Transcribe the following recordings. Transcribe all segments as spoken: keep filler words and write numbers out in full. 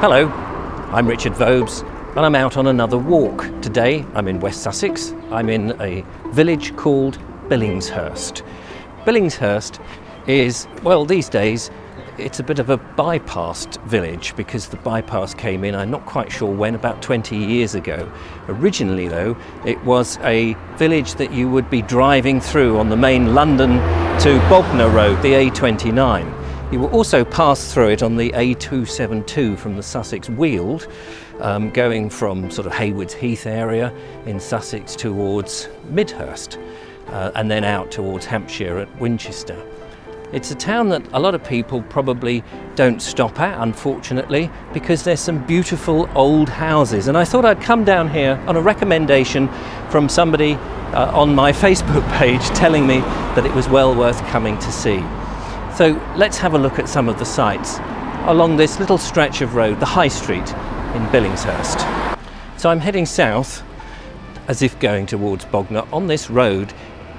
Hello, I'm Richard Vobes and I'm out on another walk. Today I'm in West Sussex. I'm in a village called Billingshurst. Billingshurst is, well, these days it's a bit of a bypassed village because the bypass came in, I'm not quite sure when, about twenty years ago. Originally though, it was a village that you would be driving through on the main London to Bognor Road, the A twenty-nine. You will also pass through it on the A two seventy-two from the Sussex Weald, um, going from sort of Haywards Heath area in Sussex towards Midhurst, uh, and then out towards Hampshire at Winchester. It's a town that a lot of people probably don't stop at, unfortunately, because there's some beautiful old houses. And I thought I'd come down here on a recommendation from somebody uh, on my Facebook page telling me that it was well worth coming to see. So let's have a look at some of the sites along this little stretch of road, the High Street in Billingshurst. So I'm heading south as if going towards Bognor. On this road,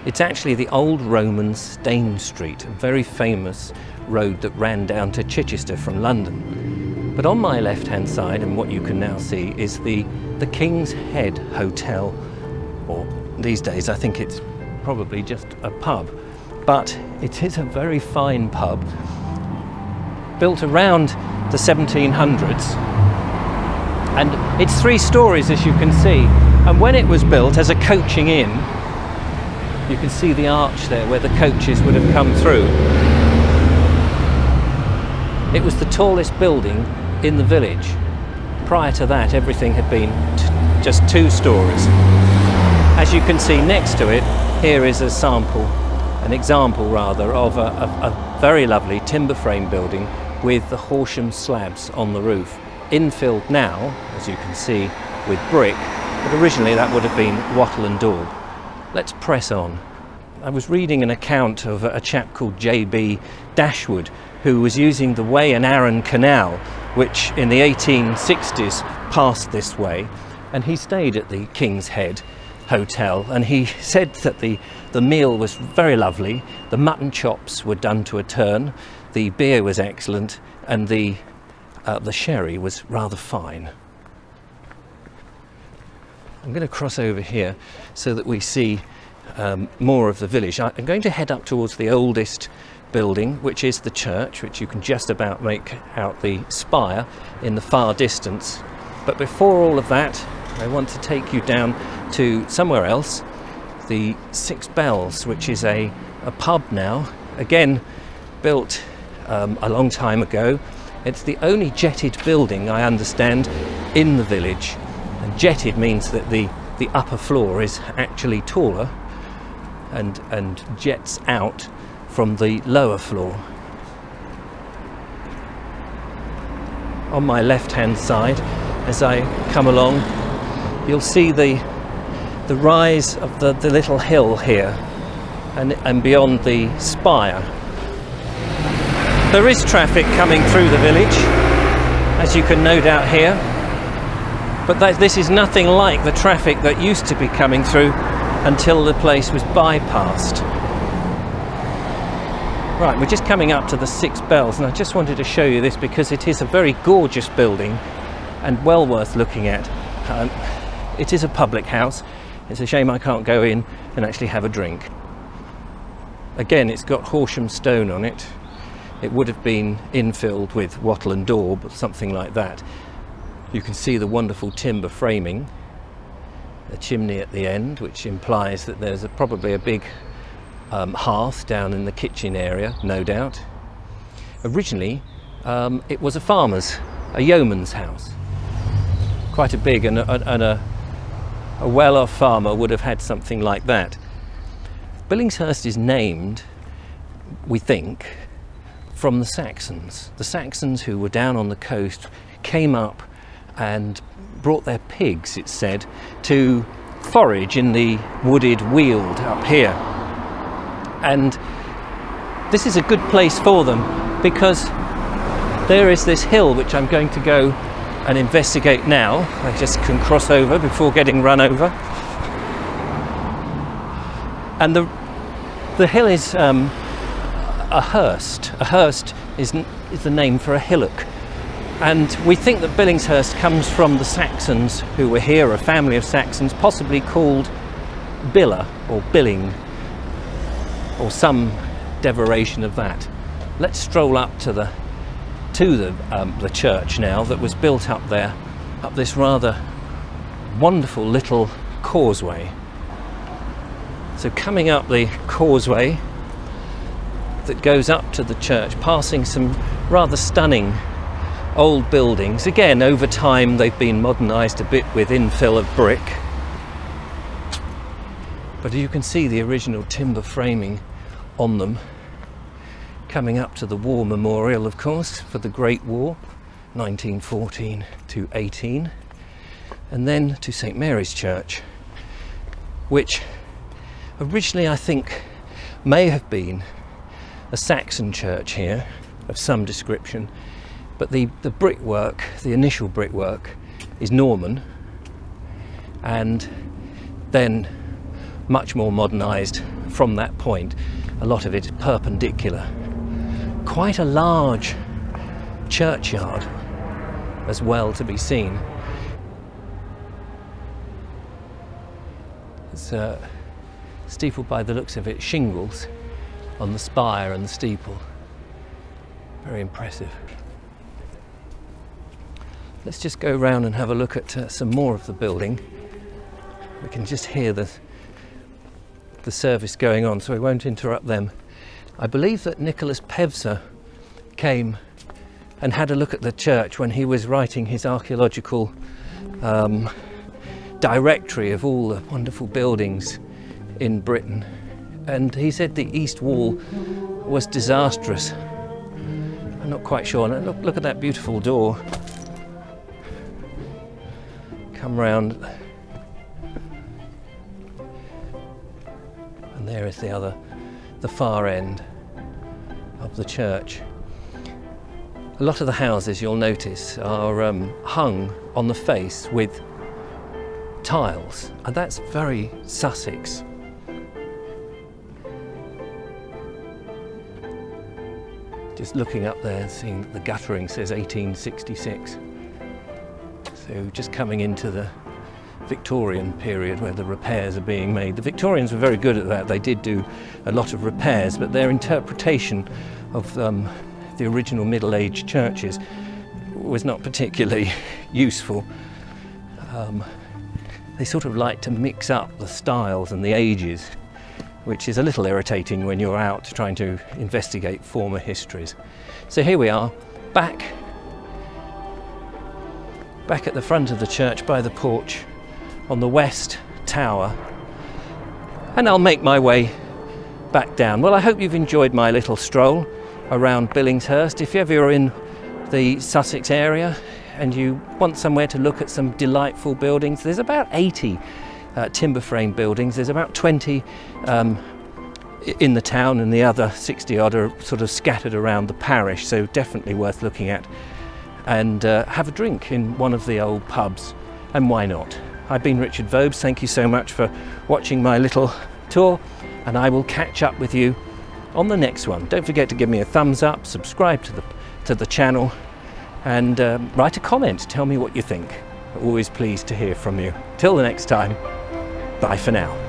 it's actually the old Roman Stane Street, a very famous road that ran down to Chichester from London. But on my left-hand side, and what you can now see, is the, the King's Head Hotel, or these days I think it's probably just a pub. But it is a very fine pub, built around the seventeen hundreds. And it's three stories, as you can see. And when it was built as a coaching inn, you can see the arch there where the coaches would have come through. It was the tallest building in the village. Prior to that, everything had been t- just two stories. As you can see next to it, here is a sample An example rather of a, a, a very lovely timber frame building with the Horsham slabs on the roof, infilled now, as you can see, with brick, but originally that would have been wattle and daub. Let's press on. I was reading an account of a chap called J B Dashwood, who was using the Wey and Arun Canal, which in the eighteen sixties passed this way, and he stayed at the King's Head Hotel, and he said that the the meal was very lovely, the mutton chops were done to a turn, the beer was excellent, and the uh, the sherry was rather fine. I'm going to cross over here so that we see um, more of the village. I'm going to head up towards the oldest building, which is the church, which you can just about make out the spire in the far distance. But before all of that, I want to take you down to somewhere else, the Six Bells, which is a, a pub now, again built um, a long time ago. It's the only jetted building, I understand, in the village. And jetted means that the, the upper floor is actually taller and, and jets out from the lower floor. On my left-hand side, as I come along, you'll see the the rise of the, the little hill here and, and beyond the spire. There is traffic coming through the village, as you can no doubt hear, but that, this is nothing like the traffic that used to be coming through until the place was bypassed. Right, we're just coming up to the Six Bells, and I just wanted to show you this because it is a very gorgeous building and well worth looking at. Um, It is a public house. It's a shame I can't go in and actually have a drink. Again, it's got Horsham stone on it. It would have been infilled with wattle and daub, something like that. You can see the wonderful timber framing, the chimney at the end, which implies that there's a, probably a big um, hearth down in the kitchen area, no doubt. Originally, um, it was a farmer's, a yeoman's house. Quite a big and a, and a A well-off farmer would have had something like that. Billingshurst is named, we think, from the Saxons. The Saxons who were down on the coast came up and brought their pigs, it's said, to forage in the wooded Weald up here. And this is a good place for them because there is this hill which I'm going to go and investigate now. I just can cross over before getting run over. And the the hill is um, a hurst. A hurst is, is the name for a hillock. And we think that Billingshurst comes from the Saxons who were here, a family of Saxons, possibly called Billa or Billing, or some derivation of that. Let's stroll up to the to the um, the church now that was built up there, up this rather wonderful little causeway. So coming up the causeway that goes up to the church, passing some rather stunning old buildings. Again, over time they've been modernised a bit with infill of brick, but you can see the original timber framing on them. Coming up to the war memorial, of course, for the Great War, nineteen fourteen to eighteen, and then to Saint Mary's Church, which originally I think may have been a Saxon church here of some description. But the, the brickwork, the initial brickwork, is Norman, and then much more modernised from that point. A lot of it is perpendicular. Quite a large churchyard as well to be seen. It's uh, steepled, by the looks of it, shingles on the spire and the steeple. Very impressive. Let's just go round and have a look at uh, some more of the building. We can just hear the, the service going on, so we won't interrupt them. I believe that Nicholas Pevsner came and had a look at the church when he was writing his archaeological um, directory of all the wonderful buildings in Britain. And he said the east wall was disastrous. I'm not quite sure. Look, look at that beautiful door. Come round, and there is the other, the far end of the church. A lot of the houses, you'll notice, are um, hung on the face with tiles, and that's very Sussex. Just looking up there, seeing the guttering says eighteen sixty-six. So just coming into the Victorian period where the repairs are being made. The Victorians were very good at that. They did do a lot of repairs, but their interpretation of um, the original Middle Age churches was not particularly useful. Um, they sort of like to mix up the styles and the ages, which is a little irritating when you're out trying to investigate former histories. So here we are, back Back at the front of the church by the porch on the west tower, and I'll make my way back down. Well, I hope you've enjoyed my little stroll around Billingshurst. If ever you're in the Sussex area and you want somewhere to look at some delightful buildings, there's about eighty uh, timber frame buildings. There's about twenty um, in the town, and the other sixty odd are sort of scattered around the parish, so definitely worth looking at. And uh, have a drink in one of the old pubs, and why not? I've been Richard Vobes, thank you so much for watching my little tour, and I will catch up with you on the next one. Don't forget to give me a thumbs up, subscribe to the, to the channel, and um, write a comment, tell me what you think. Always pleased to hear from you. Till the next time, bye for now.